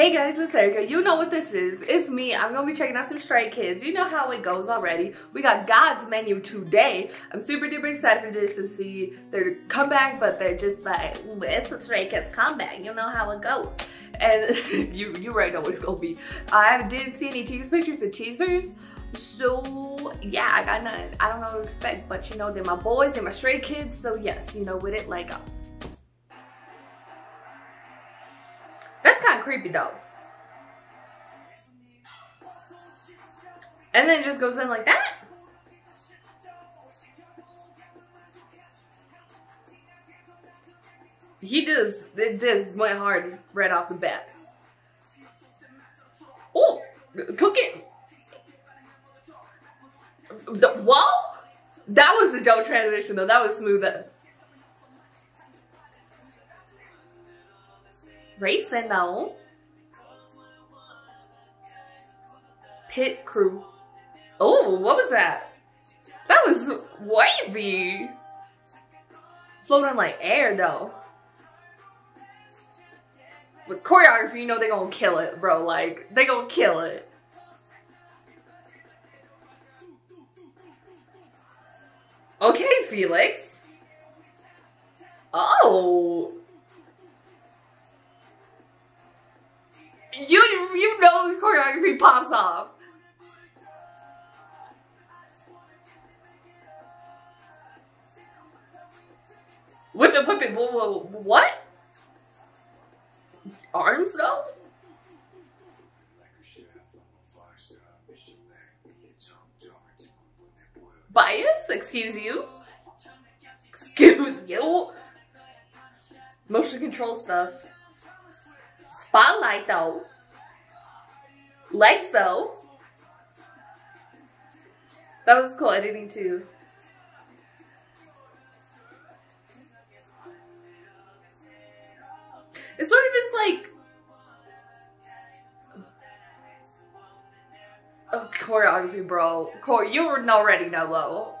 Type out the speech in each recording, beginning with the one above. Hey guys, it's Erica. You know what this is. It's me. I'm gonna be checking out some Stray Kids. You know how it goes already. We got God's Menu today. I'm super duper excited for this to see their comeback, but they're just like, it's a Stray Kids comeback. You know how it goes. And you already know what it's gonna be. I didn't see any teaser pictures or teasers. So yeah, I got nothing. I don't know what to expect, but you know, they're my boys, they're my Stray Kids. So yes, you know, with it, like, that's kind of creepy though. And then it just goes in like that. It just went hard right off the bat. Oh, cook it. Whoa, that was a dope transition though. That was smooth up. Racing though. Pit crew. Oh, what was that? That was wavy. Floating like air though. With choreography, you know they gonna kill it, bro. Like, they gonna kill it. Okay, Felix. Oh. You know this choreography pops off. With the puppet, what? Arms though? Bias? Excuse you? Excuse you? Motion control stuff. Spotlight though. Legs though. That was cool editing too. It sort of is like choreography, bro. You already know though.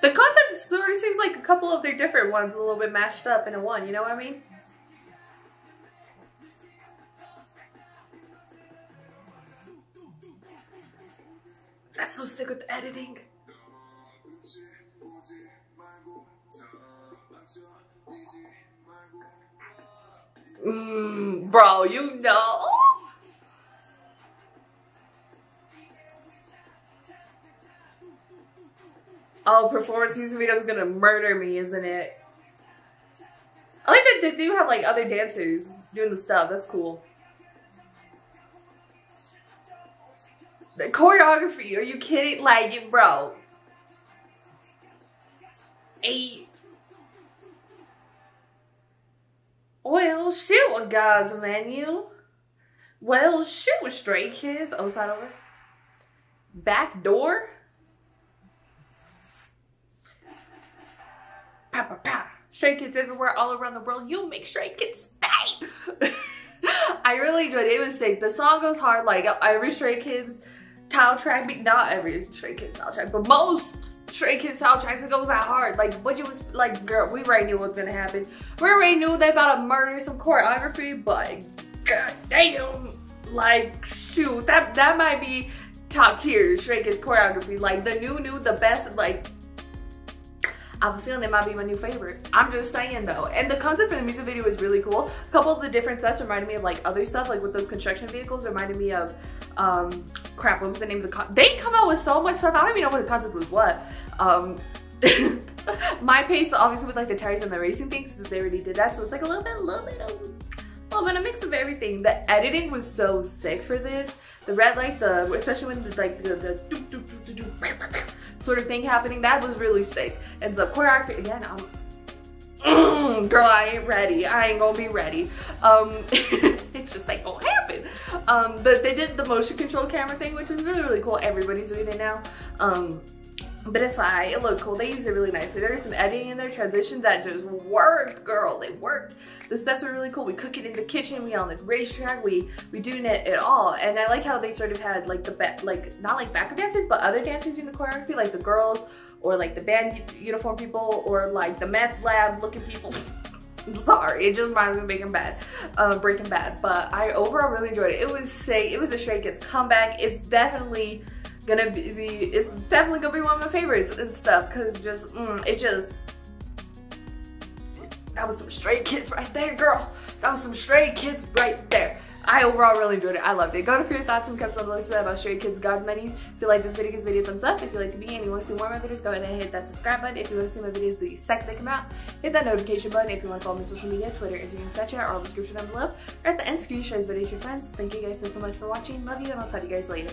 The concept sort of seems like a couple of their different ones a little bit mashed up into one, you know what I mean? That's so sick with the editing. Bro, you know. Oh, performance music video is gonna murder me, isn't it? I like that they do have like other dancers doing the stuff. That's cool. The choreography, are you kidding? Like, it, bro. Eight. Well, shoot, on God's Menu. Well, shoot, Stray Kids. Oh, side over. Back door. Pa, pa, pa. Stray Kids everywhere, all around the world. You make Stray Kids stay. I really enjoyed it. It was sick. The song goes hard. Like, every Stray Kids tile track, not every Stray Kids tile track, but most Stray Kids tile tracks, it goes out hard. Like, what you was like, girl, we already knew what was gonna happen. We already knew they about to murder some choreography, but god damn, like, shoot, that might be top tier Stray Kids choreography. Like, the new, the best. Like, I have a feeling it might be my new favorite. I'm just saying though. And the concept for the music video is really cool. A couple of the different sets reminded me of like other stuff, like with those construction vehicles, reminded me of crap, what was the name of the concept? They come out with so much stuff, I don't even know what the concept was what. My pace obviously with like the tires and the racing things, since they already did that, so it's like a little bit of a mix of everything. The editing was so sick for this. The red light, the especially when there's like the doop, doop, doop, doop, doop sort of thing happening, that was really sick. And so choreography again, girl, I ain't ready. I ain't gonna be ready. It's just like gonna happen. But they did the motion control camera thing, which was really, really cool. Everybody's doing it now. But it's like, it looked cool. They used it really nicely. There was some editing in their transitions that just worked, girl. They worked. The sets were really cool. We cook it in the kitchen. We on the racetrack. We doing it at all. And I like how they sort of had like not like backup dancers, but other dancers doing the choreography, like the girls or like the band uniform people or like the meth lab looking people. I'm sorry, it just reminds me of Breaking Bad. But I overall really enjoyed it. It was sick. It was a Stray Kids comeback. It's definitely gonna be, it's definitely gonna be one of my favorites and stuff, cause just that was some Stray Kids right there, girl. That was some Stray Kids right there. I overall really enjoyed it. I loved it. Go to for your thoughts and comments on the link to that about Stray Kids God's Menu. If you like this video, give this video a thumbs up. If you like to be and you want to see more of my videos, go ahead and hit that subscribe button. If you want to see my videos the second they come out, hit that notification button. If you want to follow me on social media, Twitter, Instagram, Snapchat, or all the description down below. Or at the end screen, share this video to your friends. Thank you guys so much for watching. Love you, and I'll talk to you guys later.